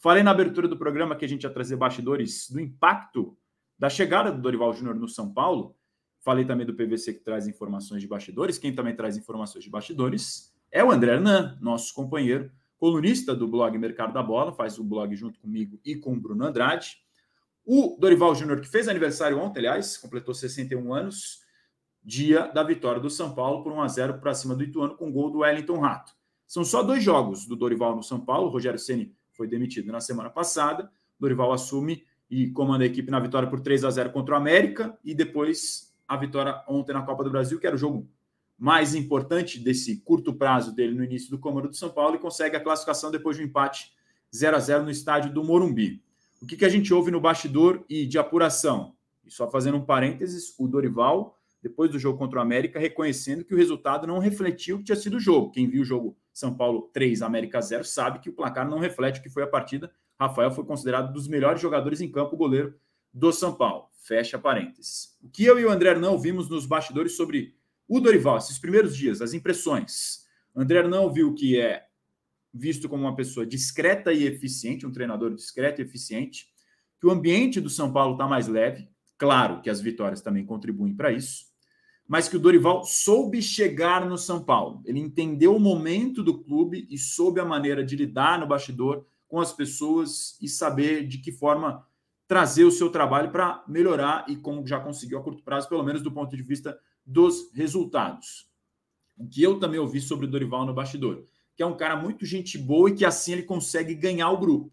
Falei na abertura do programa que a gente ia trazer bastidores do impacto da chegada do Dorival Júnior no São Paulo. Falei também do PVC, que traz informações de bastidores. Quem também traz informações de bastidores é o André Hernan, nosso companheiro, colunista do blog Mercado da Bola, faz o blog junto comigo e com o Bruno Andrade. O Dorival Júnior, que fez aniversário ontem, aliás, completou 61 anos, dia da vitória do São Paulo por 1-0 para cima do Ituano, com gol do Wellington Rato. São só 2 jogos do Dorival no São Paulo. O Rogério Ceni foi demitido na semana passada. O Dorival assume e comanda a equipe na vitória por 3-0 contra o América e depois a vitória ontem na Copa do Brasil, que era o jogo mais importante desse curto prazo dele no início do comando do São Paulo, e consegue a classificação depois de um empate 0-0 no estádio do Morumbi. O que a gente ouve no bastidor e de apuração? E só fazendo um parênteses, o Dorival, depois do jogo contra o América, reconhecendo que o resultado não refletiu o que tinha sido o jogo. Quem viu o jogo São Paulo 3, América 0, sabe que o placar não reflete o que foi a partida. Rafael foi considerado um dos melhores jogadores em campo, goleiro do São Paulo. Fecha parênteses. O que eu e o André Hernan ouvimos nos bastidores sobre o Dorival, esses primeiros dias, as impressões. André Hernan ouviu que é visto como uma pessoa discreta e eficiente, um treinador discreto e eficiente, que o ambiente do São Paulo está mais leve, claro que as vitórias também contribuem para isso, mas que o Dorival soube chegar no São Paulo. Ele entendeu o momento do clube e soube a maneira de lidar no bastidor com as pessoas e saber de que forma trazer o seu trabalho para melhorar, e como já conseguiu a curto prazo, pelo menos do ponto de vista dos resultados. O que eu também ouvi sobre o Dorival no bastidor, que é um cara muito gente boa e que assim ele consegue ganhar o grupo.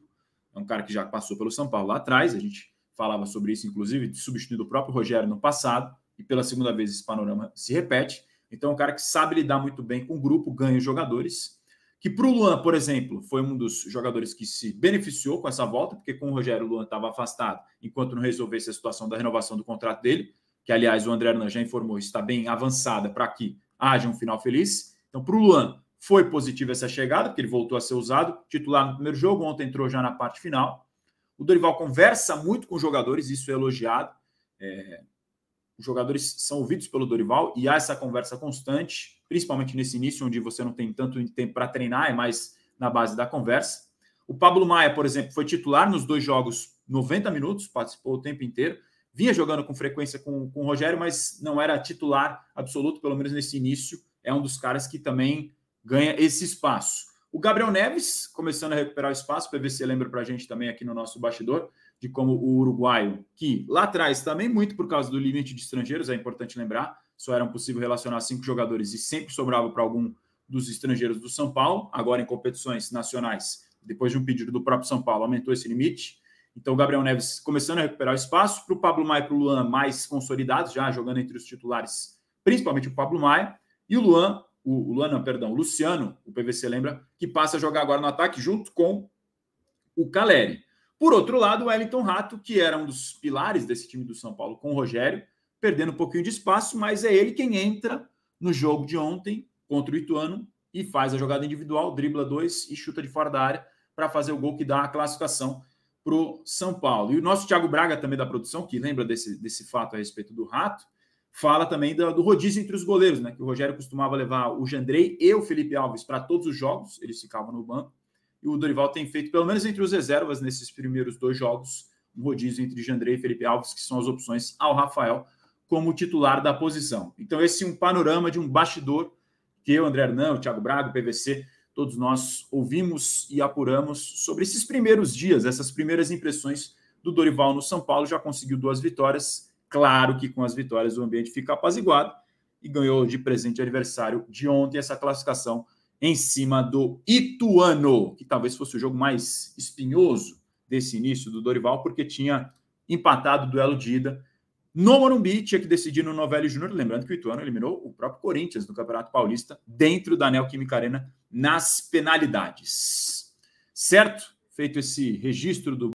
É um cara que já passou pelo São Paulo lá atrás, a gente falava sobre isso, inclusive, de substituir o próprio Rogério no passado, e pela segunda vez esse panorama se repete. Então, é um cara que sabe lidar muito bem com o grupo, ganha os jogadores, que para o Luan, por exemplo, foi um dos jogadores que se beneficiou com essa volta, porque com o Rogério, o Luan estava afastado, enquanto não resolvesse a situação da renovação do contrato dele, que, aliás, o André Hernan já informou, está bem avançada para que haja um final feliz. Então, para o Luan, foi positiva essa chegada, porque ele voltou a ser usado, titular no primeiro jogo, ontem entrou já na parte final. O Dorival conversa muito com os jogadores, isso é elogiado, os jogadores são ouvidos pelo Dorival e há essa conversa constante, principalmente nesse início, onde você não tem tanto tempo para treinar, é mais na base da conversa. O Pablo Maia, por exemplo, foi titular nos 2 jogos, 90 minutos, participou o tempo inteiro, vinha jogando com frequência com o Rogério, mas não era titular absoluto, pelo menos nesse início, é um dos caras que também ganha esse espaço. O Gabriel Neves, começando a recuperar o espaço, o PVC lembra para a gente também aqui no nosso bastidor, de como o uruguaio, que lá atrás também muito por causa do limite de estrangeiros, é importante lembrar, só era possível relacionar 5 jogadores e sempre sobrava para algum dos estrangeiros do São Paulo. Agora em competições nacionais, depois de um pedido do próprio São Paulo, aumentou esse limite. Então o Gabriel Neves começando a recuperar o espaço, para o Pablo Maia e para o Luan mais consolidados, já jogando entre os titulares, principalmente o Pablo Maia, e o Luciano, o PVC lembra, que passa a jogar agora no ataque junto com o Caleri. Por outro lado, o Wellington Rato, que era um dos pilares desse time do São Paulo com o Rogério, perdendo um pouquinho de espaço, mas é ele quem entra no jogo de ontem contra o Ituano e faz a jogada individual, dribla 2 e chuta de fora da área para fazer o gol que dá a classificação para o São Paulo. E o nosso Thiago Braga, também da produção, que lembra desse fato a respeito do Rato, fala também do rodízio entre os goleiros, né? Que o Rogério costumava levar o Jandrei e o Felipe Alves para todos os jogos, eles ficavam no banco. E o Dorival tem feito, pelo menos entre os reservas, nesses primeiros 2 jogos, um rodízio entre Jandrei e Felipe Alves, que são as opções ao Rafael como titular da posição. Então esse é um panorama de um bastidor que eu, André Hernan, o Thiago Braga, o PVC, todos nós ouvimos e apuramos sobre esses primeiros dias, essas primeiras impressões do Dorival no São Paulo. Já conseguiu 2 vitórias, claro que com as vitórias o ambiente fica apaziguado, e ganhou de presente de aniversário de ontem essa classificação em cima do Ituano, que talvez fosse o jogo mais espinhoso desse início do Dorival, porque tinha empatado o duelo de ida no Morumbi, tinha que decidir no Novelli Júnior, lembrando que o Ituano eliminou o próprio Corinthians no Campeonato Paulista, dentro da Neo Química Arena, nas penalidades. Certo? Feito esse registro do